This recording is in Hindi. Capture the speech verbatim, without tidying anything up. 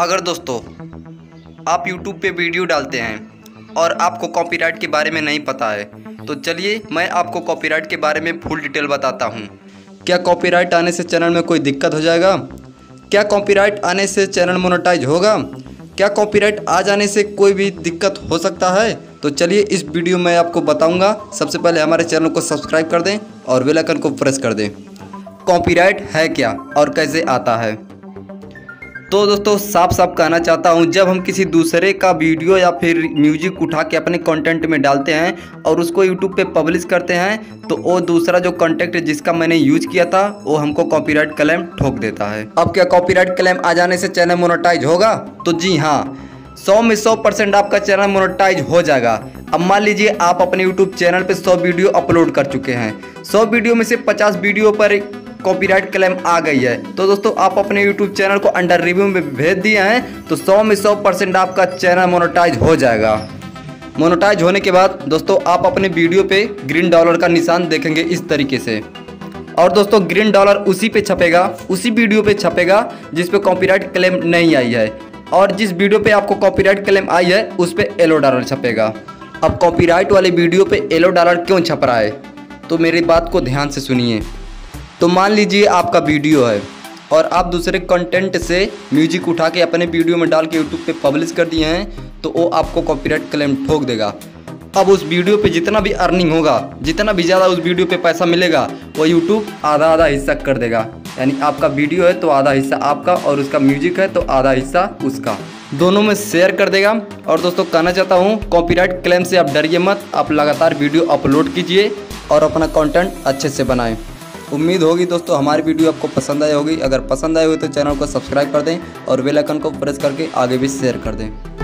अगर दोस्तों आप YouTube पे वीडियो डालते हैं और आपको कॉपीराइट के बारे में नहीं पता है, तो चलिए मैं आपको कॉपीराइट के बारे में फुल डिटेल बताता हूँ। क्या कॉपीराइट आने से चैनल में कोई दिक्कत हो जाएगा? क्या कॉपीराइट आने से चैनल मोनेटाइज होगा? क्या कॉपीराइट आ जाने से कोई भी दिक्कत हो सकता है? तो चलिए इस वीडियो में आपको बताऊंगा। सबसे पहले हमारे चैनल को सब्सक्राइब कर दें और बेल आइकन को प्रेस कर दें। कॉपीराइट है क्या और कैसे आता है? तो दोस्तों साफ साफ कहना चाहता हूं, जब हम किसी दूसरे का वीडियो या फिर म्यूजिक उठा के अपने कंटेंट में डालते हैं और उसको यूट्यूब पे पब्लिश करते हैं, तो वो दूसरा जो कंटेंट जिसका मैंने यूज किया था वो हमको कॉपीराइट क्लेम ठोक देता है। अब क्या कॉपीराइट क्लेम आ जाने से चैनल मोनेटाइज होगा? तो जी हाँ, सौ में सौ परसेंट आपका चैनल मोनेटाइज हो जाएगा। अब मान लीजिए आप अपने यूट्यूब चैनल पे सौ वीडियो अपलोड कर चुके हैं, सौ वीडियो में से पचास वीडियो पर कॉपीराइट क्लेम आ गई है, तो दोस्तों आप अपने यूट्यूब चैनल को अंडर रिव्यू में भेज दिए हैं, तो सौ में सौ परसेंट आपका चैनल मोनेटाइज हो जाएगा। मोनेटाइज होने के बाद दोस्तों आप अपने वीडियो पे ग्रीन डॉलर का निशान देखेंगे इस तरीके से, और दोस्तों ग्रीन डॉलर उसी पे छपेगा, उसी वीडियो पे छपेगा जिस पे कॉपीराइट क्लेम नहीं आई है, और जिस वीडियो पे आपको कॉपीराइट क्लेम आई है उस पे येलो डॉलर छपेगा। अब कॉपीराइट वाले वीडियो पे येलो डॉलर क्यों छप रहा है, तो मेरी बात को ध्यान से सुनिए। तो मान लीजिए आपका वीडियो है और आप दूसरे कंटेंट से म्यूजिक उठा के अपने वीडियो में डाल के यूट्यूब पे पब्लिश कर दिए हैं, तो वो आपको कॉपीराइट क्लेम ठोक देगा। अब उस वीडियो पे जितना भी अर्निंग होगा, जितना भी ज़्यादा उस वीडियो पे पैसा मिलेगा, वो यूट्यूब आधा आधा हिस्सा कर देगा। यानी आपका वीडियो है तो आधा हिस्सा आपका, और उसका म्यूजिक है तो आधा हिस्सा उसका, दोनों में शेयर कर देगा। और दोस्तों कहना चाहता हूँ, कॉपीराइट क्लेम से आप डरिए मत, आप लगातार वीडियो अपलोड कीजिए और अपना कंटेंट अच्छे से बनाएं। उम्मीद होगी दोस्तों हमारी वीडियो आपको पसंद आई होगी। अगर पसंद आई हो तो चैनल को सब्सक्राइब कर दें और बेल आइकन को प्रेस करके आगे भी शेयर कर दें।